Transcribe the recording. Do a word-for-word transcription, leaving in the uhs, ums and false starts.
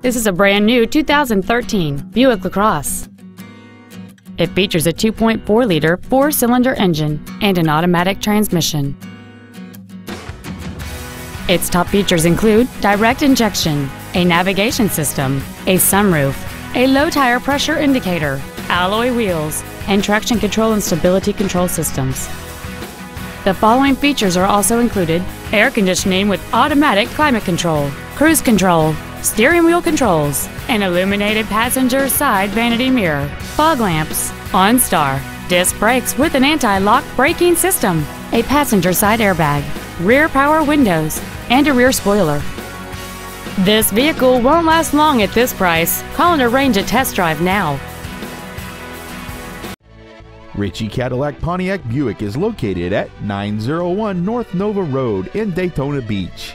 This is a brand new two thousand thirteen Buick LaCrosse. It features a two point four liter four-cylinder engine and an automatic transmission. Its top features include direct injection, a navigation system, a sunroof, a low tire pressure indicator, alloy wheels, and traction control and stability control systems. The following features are also included: air conditioning with automatic climate control, cruise control, steering wheel controls, an illuminated passenger side vanity mirror, fog lamps, OnStar, disc brakes with an anti-lock braking system, a passenger side airbag, rear power windows, and a rear spoiler. This vehicle won't last long at this price. Call and arrange a test drive now. Ritchey Cadillac Pontiac Buick is located at nine oh one North Nova Road in Daytona Beach.